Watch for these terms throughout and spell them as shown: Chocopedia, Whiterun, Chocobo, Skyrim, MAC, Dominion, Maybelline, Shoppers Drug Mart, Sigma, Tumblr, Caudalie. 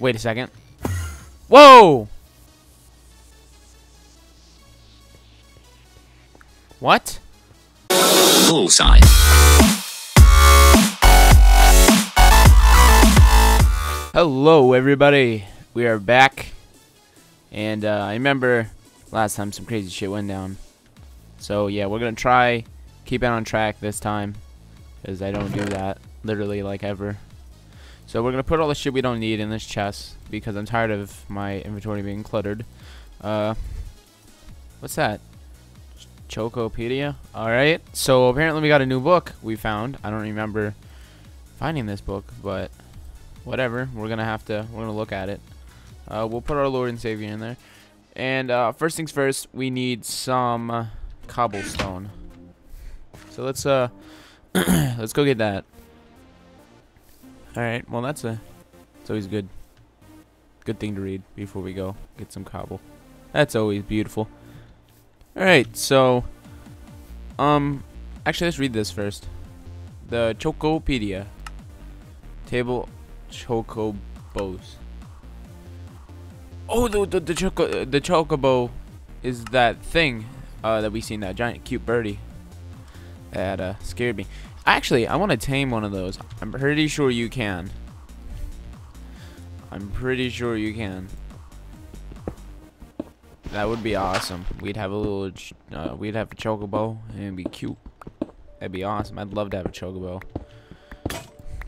Wait a second. Whoa! What? Bullseye. Hello, everybody. We are back. And I remember last time some crazy shit went down. So, yeah, we're going to try keep it on track this time. Because I don't do that literally like ever. So we're going to put all the shit we don't need in this chest. Because I'm tired of my inventory being cluttered. What's that? Chocopedia? Alright. So apparently we got a new book we found. I don't remember finding this book. But whatever. We're going to have to. We're going to look at it. We'll put our Lord and Savior in there. And first things first. We need some cobblestone. So let's let's go get that. Alright, well it's always good thing to read before we go get some cobble. That's always beautiful. Alright, so actually let's read this first. The Chocopedia. Table Chocobos. Oh, the Chocobo is that thing that we seen, that giant cute birdie. That scared me. Actually, I want to tame one of those. I'm pretty sure you can. That would be awesome. We'd have a little, we'd have a chocobo, and it'd be cute. That'd be awesome. I'd love to have a chocobo.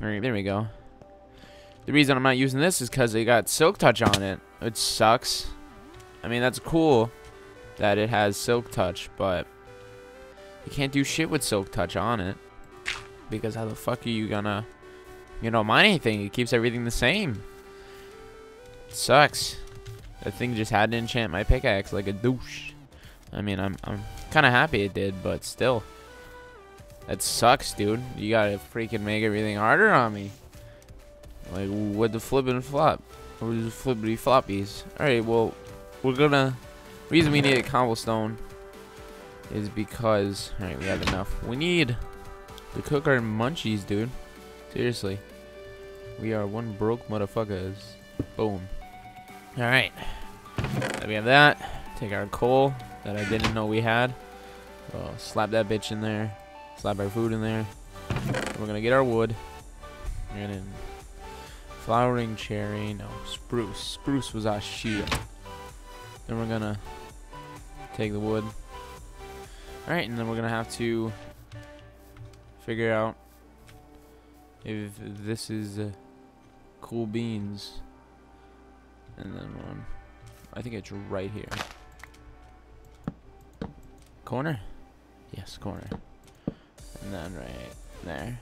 Alright, there we go. The reason I'm not using this is because it got silk touch on it. It sucks. I mean, that's cool that it has silk touch, but you can't do shit with silk touch on it. Because how the fuck are you gonna, you know, mine anything? It keeps everything the same. It sucks. That thing just had to enchant my pickaxe like a douche. I mean, I'm kind of happy it did, but still. That sucks, dude. You gotta freaking make everything harder on me. Like, with the flippin' flop. Or the flippity floppies. Alright, well, we're gonna... Reason we need a cobblestone is because... Alright, we have enough. We need... to cook our munchies, dude. Seriously. We are one broke motherfuckers. Boom. Alright. We have that. Take our coal that I didn't know we had. Oh, slap that bitch in there. Slap our food in there. We're gonna get our wood. We're gonna... Flowering cherry. No, spruce. Spruce was our shield. Then we're gonna... take the wood. Alright, and then we're gonna have to... figure out if this is cool beans, and then one. I think it's right here. Corner? Yes, corner. And then right there.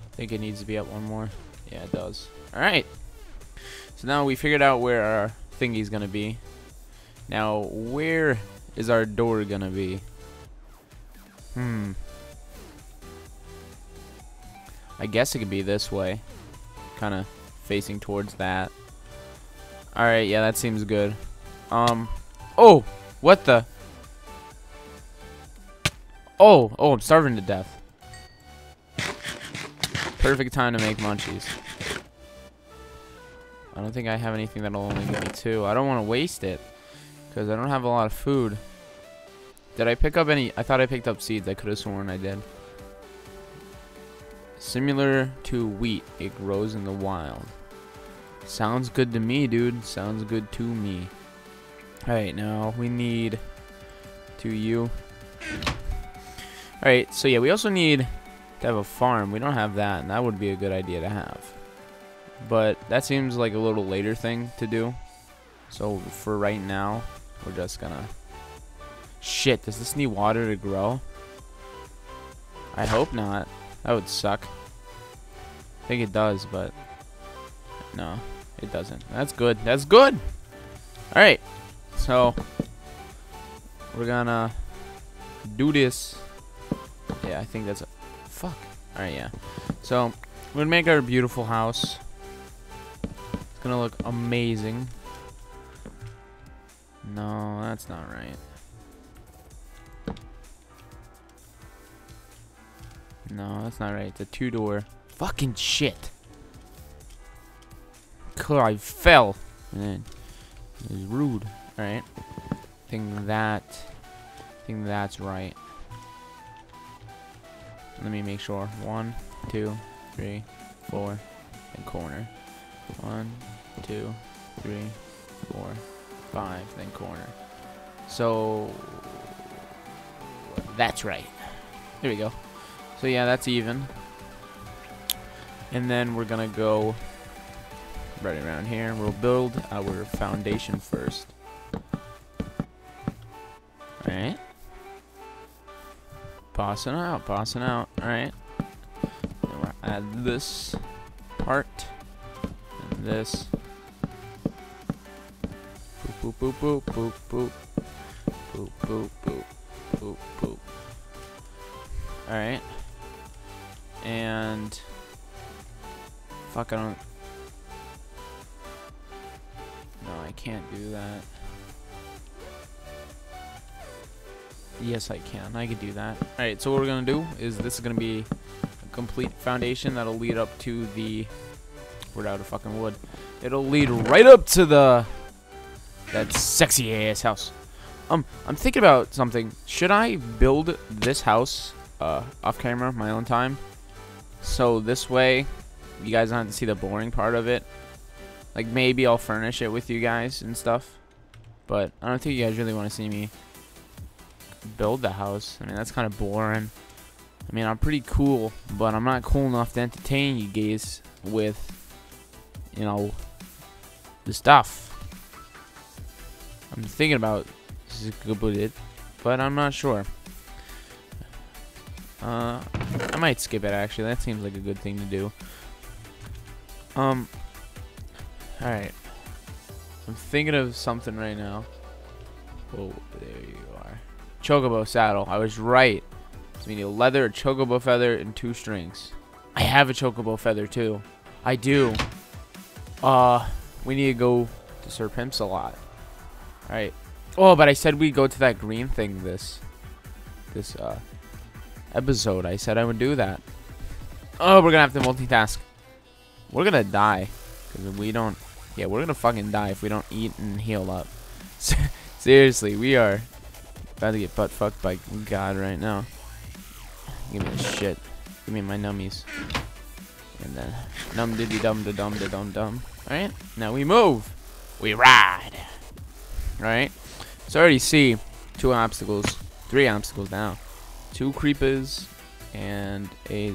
I think it needs to be up one more. Yeah, it does. All right. So now we figured out where our thingy's gonna be. Now, where is our door gonna be? I guess it could be this way. Kind of facing towards that. Alright, yeah, that seems good. Oh! What the? Oh, I'm starving to death. Perfect time to make munchies. I don't think I have anything that'll only give me two. I don't want to waste it. Because I don't have a lot of food. Did I pick up any? I thought I picked up seeds. I could have sworn I did. Similar to wheat, it grows in the wild. Sounds good to me, dude. Sounds good to me. Alright, now we need to you. Alright, so yeah, we also need to have a farm. We don't have that, and that would be a good idea to have. But that seems like a little later thing to do. So for right now, we're just gonna... Shit, does this need water to grow? I hope not. That would suck. I think it does, but... No, it doesn't. That's good. That's good! Alright. So, we're gonna do this. Yeah, I think that's... Fuck. Alright, yeah. So, we're gonna make our beautiful house. It's gonna look amazing. No, that's not right. No, that's not right. It's a two-door. Fucking shit. color I fell. And it was rude. Alright. I think that's right. Let me make sure. 1, 2, 3, 4, and corner. 1, 2, 3, 4, 5, then corner. So that's right. There we go. So yeah, that's even. And then we're gonna go right around here. We'll build our foundation first. Alright. Passing out, alright. Then we'll add this part and this. Boop boop boop boop boop boop boop boop boop boop. Alright. And fuck, I don't. No, I can't do that. Yes, I can. I could do that. Alright, so what we're gonna do is this is gonna be a complete foundation that'll lead up to the. We're out of fucking wood. It'll lead right up to the. That sexy ass house. I'm thinking about something. Should I build this house off camera, my own time? So this way, you guys don't have to see the boring part of it. Like maybe I'll furnish it with you guys and stuff. But I don't think you guys really want to see me build the house. I mean, that's kind of boring. I mean, I'm pretty cool, but I'm not cool enough to entertain you guys with, you know, the stuff. I'm thinking about it, but I'm not sure. I might skip it actually. That seems like a good thing to do. All right. I'm thinking of something right now. Oh, there you are. Chocobo saddle. I was right. So we need a leather, a chocobo feather, and 2 strings. I have a chocobo feather too. I do. We need to go to Sir Pimp's a lot. Alright. Oh, but I said we'd go to that green thing this episode. I said I would do that. Oh, we're gonna have to multitask. We're gonna die. Because if we don't... Yeah, we're gonna fucking die if we don't eat and heal up. Seriously, we are about to get butt-fucked by God right now. Give me this shit. Give me my nummies. And then... Num-diddy-dum-da-dum-da-dum-dum. Alright? Now we move! We ride! Right, so I already see 2 obstacles, 3 obstacles now, 2 creepers and a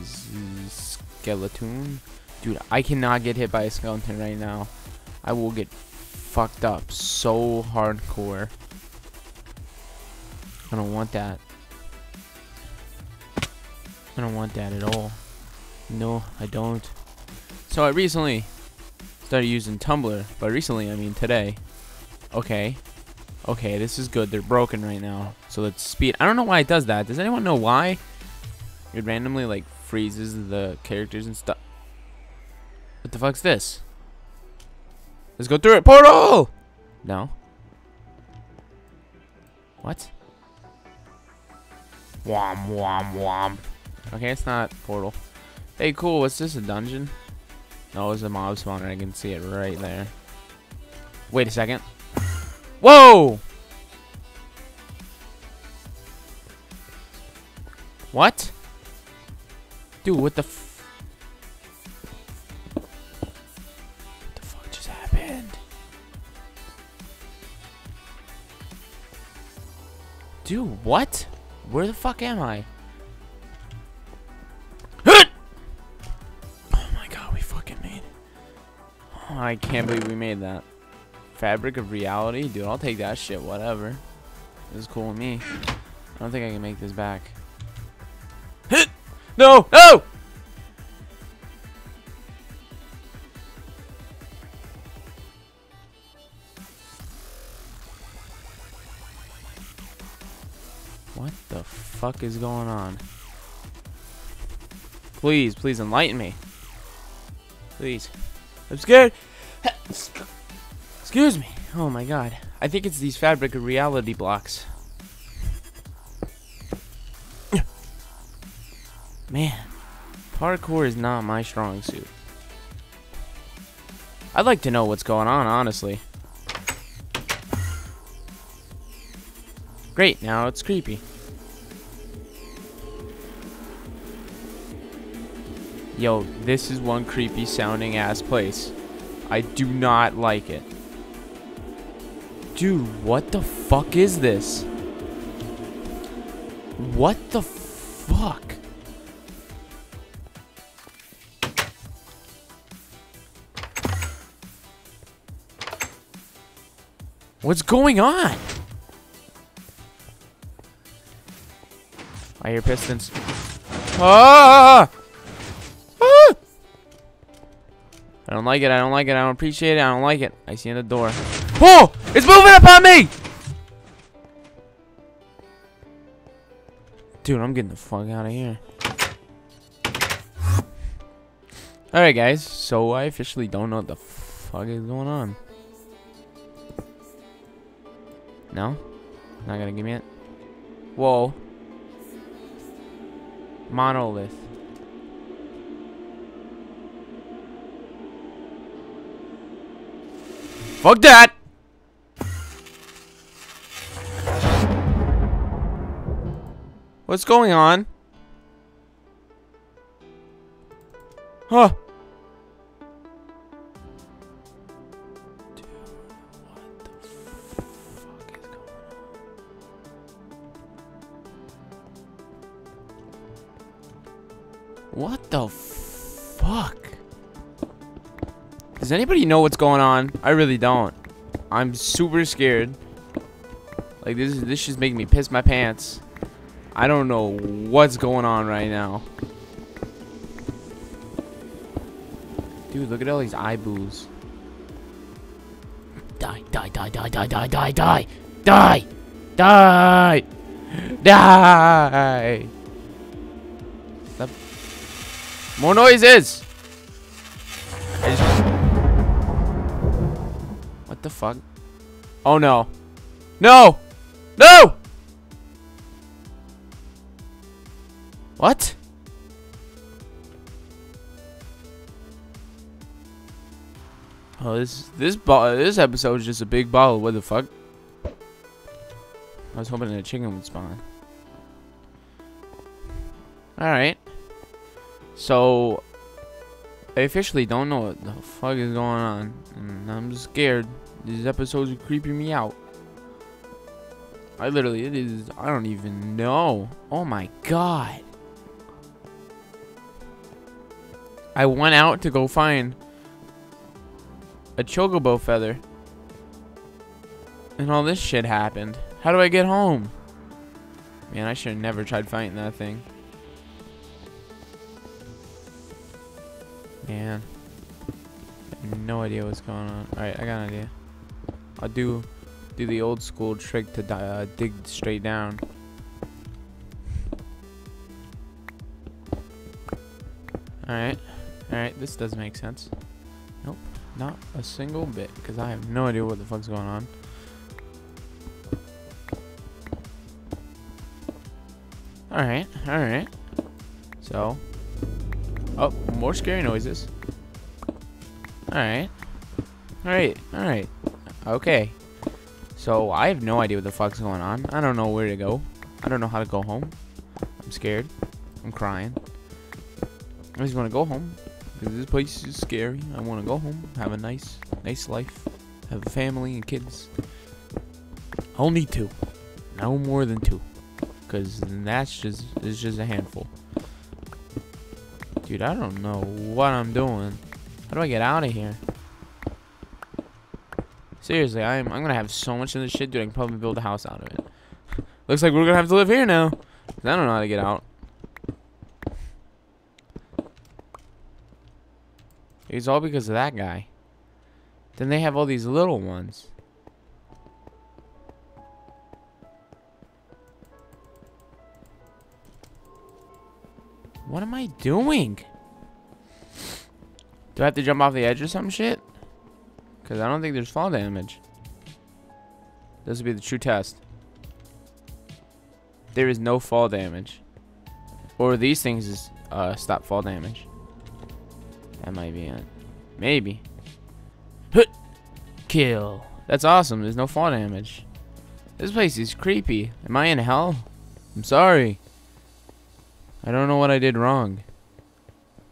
skeleton. Dude, I cannot get hit by a skeleton right now. I will get fucked up so hardcore. I don't want that. I don't want that at all. No, I don't. So I recently started using Tumblr. By recently, I mean today. Okay. Okay, this is good. They're broken right now. So let's speed. I don't know why it does that. Does anyone know why? It randomly, like, freezes the characters and stuff. What the fuck's this? Let's go through it. Portal! No. What? Womp, womp, womp. Okay, it's not portal. Hey, cool. What's this? A dungeon? No, it's a mob spawner. I can see it right there. Wait a second. Whoa! What? Dude, what the f... What the fuck just happened? Dude, what? Where the fuck am I? Oh my god, we fucking made it. Oh, I can't believe we made that. Fabric of reality? Dude, I'll take that shit, whatever. This is cool with me. I don't think I can make this back. Hit! No! No! What the fuck is going on? Please, please enlighten me. Please. I'm scared! Excuse me. Oh my god. I think it's these fabric of reality blocks. Man. Parkour is not my strong suit. I'd like to know what's going on, honestly. Great, now it's creepy. Yo, this is one creepy sounding ass place. I do not like it. Dude, what the fuck is this? What the fuck? What's going on? I hear pistons. Ah! Ah! I don't like it. I don't like it. I don't appreciate it. I don't like it. I see in the door. Oh! It's moving up on me! Dude, I'm getting the fuck out of here. Alright, guys. So, I officially don't know what the fuck is going on. No? Not gonna give me it? Whoa. Monolith. Fuck that! What's going on? Huh? Dude, what the fuck is going on? What the fuck? Does anybody know what's going on? I really don't. I'm super scared. Like this is making me piss my pants. I don't know what's going on right now. Dude, look at all these eye boos. Die, die, die, die, die, die, die, die, die, die, die. Stop. More noises. What the fuck? Oh no. No! No! What? Oh, this episode is just a big ball. What the fuck? I was hoping a chicken would spawn. All right. So I officially don't know what the fuck is going on, and I'm scared. These episodes are creeping me out. I don't even know. Oh my god. I went out to go find a chocobo feather. And all this shit happened. How do I get home? Man, I should have never tried fighting that thing. Man. I have no idea what's going on. Alright, I got an idea. I'll do the old school trick to dig straight down. Alright. Alright, this does make sense. Nope, not a single bit, because I have no idea what the fuck's going on. Alright, alright. So, oh, more scary noises. Alright. Alright, alright. Okay. So, I have no idea what the fuck's going on. I don't know where to go. I don't know how to go home. I'm scared. I'm crying. I just want to go home. Because this place is scary. I want to go home. Have a nice life. Have a family and kids. I'll need two. No more than two. Because that's just, it's just a handful. Dude, I don't know what I'm doing. How do I get out of here? Seriously, I'm going to have so much of this shit, dude. I can probably build a house out of it. Looks like we're going to have to live here now. Because I don't know how to get out. It's all because of that guy. Then they have all these little ones. What am I doing? Do I have to jump off the edge or some shit? Because I don't think there's fall damage. This would be the true test. There is no fall damage. Or these things is stop fall damage. That might be it. Maybe. Kill. That's awesome. There's no fall damage. This place is creepy. Am I in hell? I'm sorry. I don't know what I did wrong.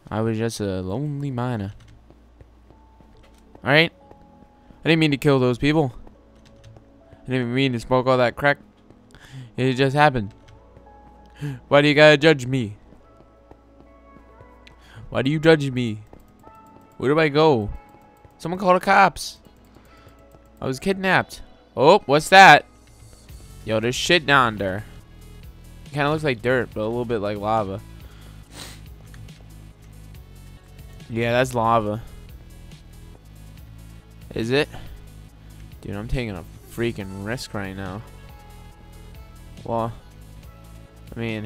I was just a lonely miner. Alright. I didn't mean to kill those people. I didn't mean to smoke all that crack. It just happened. Why do you gotta judge me? Why do you judge me? Where do I go? Someone called the cops. I was kidnapped. Oh, what's that? Yo, there's shit down there. It kind of looks like dirt, but a little bit like lava. Yeah, that's lava. Is it? Dude, I'm taking a freaking risk right now. Well, I mean,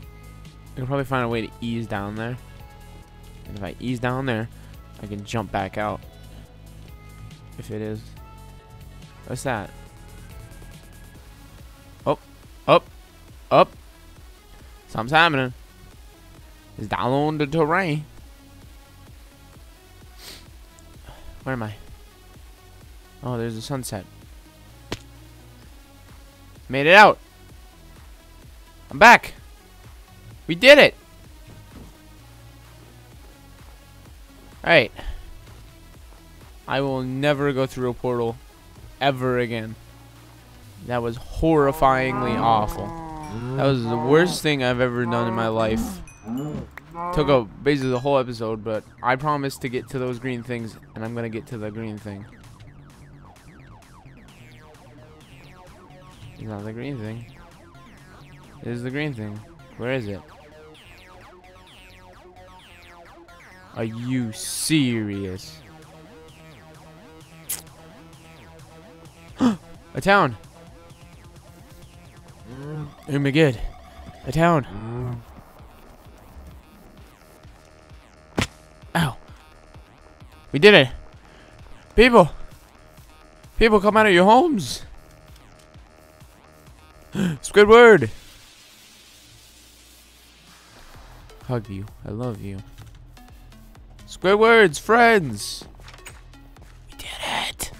I can probably find a way to ease down there. And if I ease down there, I can jump back out. If it is. What's that? Up, up, up. Something's happening. It's down on the terrain. Where am I? Oh, there's a sunset. Made it out. I'm back. We did it. Alright. I will never go through a portal ever again. That was horrifyingly awful. That was the worst thing I've ever done in my life. Took up basically the whole episode, but I promised to get to those green things, and I'm gonna get to the green thing. It's not the green thing. It is the green thing. Where is it? Are you serious? A town. Oh my god. A town. Ow. We did it. People. People, come out of your homes. Squidward. Hug you. I love you. Squidward's friends. We did it.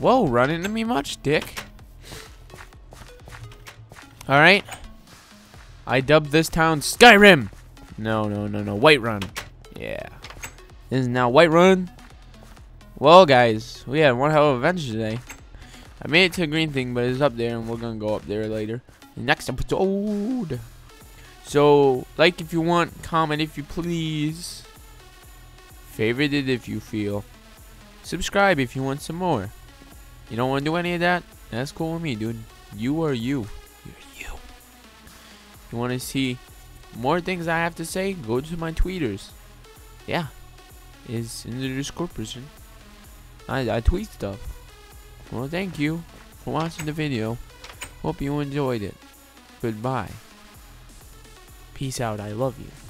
Whoa, run into me much, dick? Alright. I dubbed this town Skyrim. No, no, no, no. Whiterun. Yeah. This is now Whiterun. Well, guys, we had one hell of an adventure today. I made it to a green thing, but it's up there, and we're going to go up there later. Next episode. So, like if you want, comment if you please, favorite it if you feel, subscribe if you want some more. You don't want to do any of that? That's cool with me, dude. You are you. You're you. If you want to see more things I have to say, go to my tweeters. Yeah. It's in the description. I tweet stuff. Well, thank you for watching the video. Hope you enjoyed it. Goodbye. Peace out. I love you.